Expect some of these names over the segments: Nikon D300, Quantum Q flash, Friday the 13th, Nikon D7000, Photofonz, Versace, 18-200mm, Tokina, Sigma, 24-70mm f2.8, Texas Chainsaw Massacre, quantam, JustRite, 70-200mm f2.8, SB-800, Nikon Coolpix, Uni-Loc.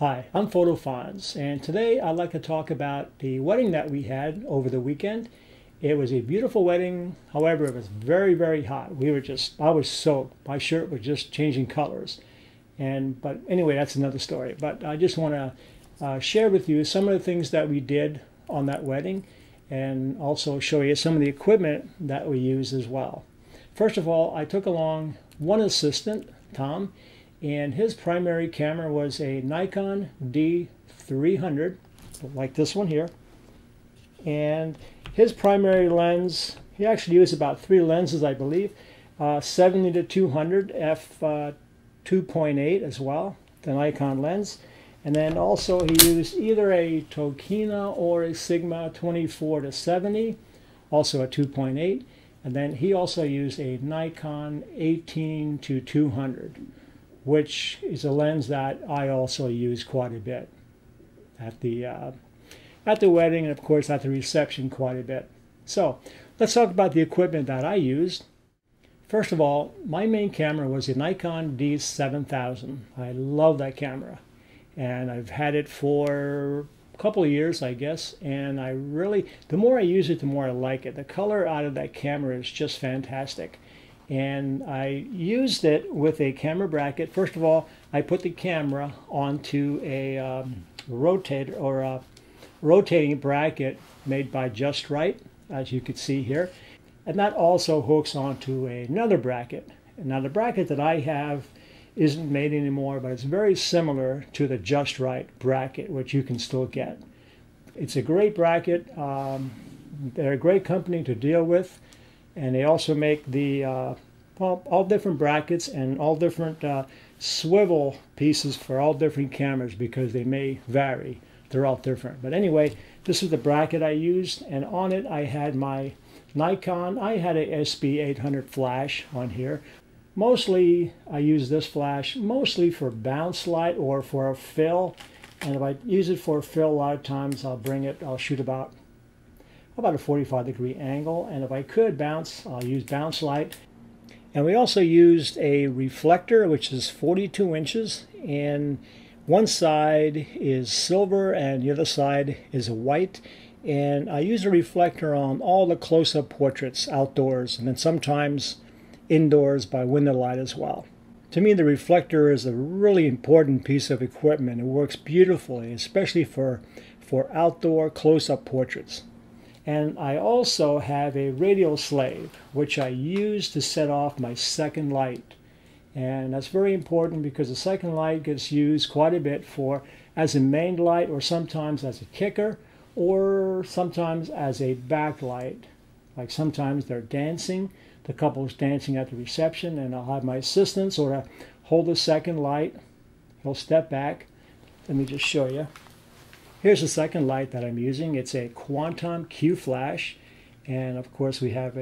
Hi, I'm Photofonz, and today I'd like to talk about the wedding that we had over the weekend. It was a beautiful wedding, however it was very, very hot. I was soaked. My shirt was just changing colors. But anyway, that's another story. But I just want to share with you some of the things that we did on that wedding and also show you some of the equipment that we used as well. First of all, I took along one assistant, Tom, and his primary camera was a Nikon D300, like this one here. And his primary lens, he actually used about three lenses, I believe, 70-200 f2.8 as well, the Nikon lens. And then also he used either a Tokina or a Sigma 24-70, also a 2.8. And then he also used a Nikon 18-200. Which is a lens that I also use quite a bit at the wedding and of course at the reception quite a bit. So let's talk about the equipment that I used. First of all, my main camera was a Nikon D7000. I love that camera and I've had it for a couple of years, I guess, and I really, the more I use it, the more I like it. The color out of that camera is just fantastic. And I used it with a camera bracket. First of all, I put the camera onto a rotating bracket made by JustRite, as you could see here. And that also hooks onto another bracket. Now the bracket that I have isn't made anymore, but it's very similar to the JustRite bracket, which you can still get. It's a great bracket. They're a great company to deal with. And they also make the all different brackets and all different swivel pieces for all different cameras because they may vary. They're all different. But anyway, this is the bracket I used, and on it I had my Nikon. I had a SB-800 flash on here. Mostly, I use this flash mostly for bounce light or for a fill. And if I use it for a fill, a lot of times I'll shoot about a 45-degree angle, and if I could bounce, I'll use bounce light. And we also used a reflector, which is 42 inches, and one side is silver and the other side is white. And I use a reflector on all the close-up portraits outdoors, and then sometimes indoors by window light as well. To me, the reflector is a really important piece of equipment. It works beautifully, especially for outdoor close-up portraits. And I also have a radial slave, which I use to set off my second light. And that's very important because the second light gets used quite a bit as a main light, or sometimes as a kicker, or sometimes as a backlight. Like sometimes they're dancing, the couple's dancing at the reception, and I'll have my assistant sort of hold the second light. He'll step back. Let me just show you. Here's the second light that I'm using. It's a Quantum Q flash, and of course we have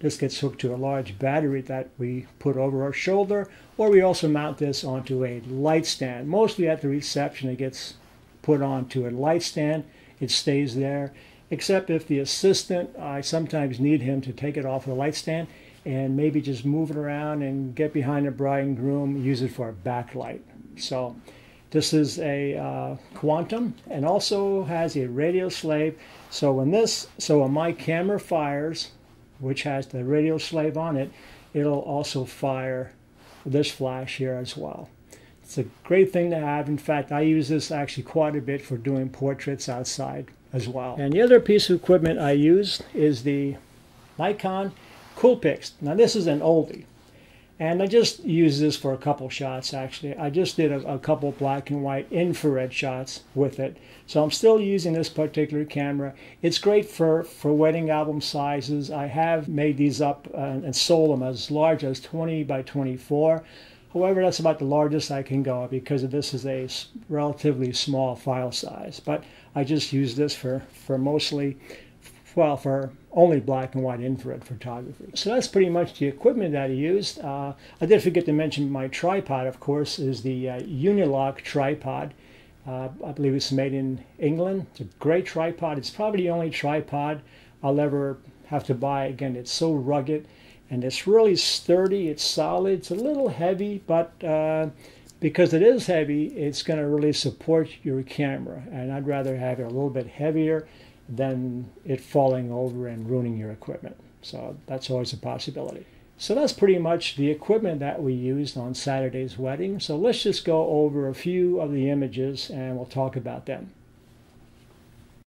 this gets hooked to a large battery that we put over our shoulder, or we also mount this onto a light stand. Mostly at the reception it gets put onto a light stand. It stays there, except if the assistant, I sometimes need him to take it off the light stand and maybe just move it around and get behind the bride and groom, use it for a backlight. So this is a Quantum, and also has a radial slave. So when my camera fires, which has the radial slave on it, it'll also fire this flash here as well. It's a great thing to have. In fact, I use this actually quite a bit for doing portraits outside as well. And the other piece of equipment I used is the Nikon Coolpix. Now this is an oldie. And I just used this for a couple shots, actually. I just did a couple black and white infrared shots with it. So I'm still using this particular camera. It's great for wedding album sizes. I have made these up and sold them as large as 20 by 24. However, that's about the largest I can go because this is a relatively small file size. But I just use this for only black and white infrared photography. So that's pretty much the equipment that I used. I did forget to mention my tripod, of course, is the Uni-Loc tripod. I believe it's made in England. It's a great tripod. It's probably the only tripod I'll ever have to buy again. It's so rugged and it's really sturdy. It's solid. It's a little heavy, but because it is heavy, it's going to really support your camera, and I'd rather have it a little bit heavier than it falling over and ruining your equipment. So that's always a possibility. So that's pretty much the equipment that we used on Saturday's wedding. So let's just go over a few of the images and we'll talk about them.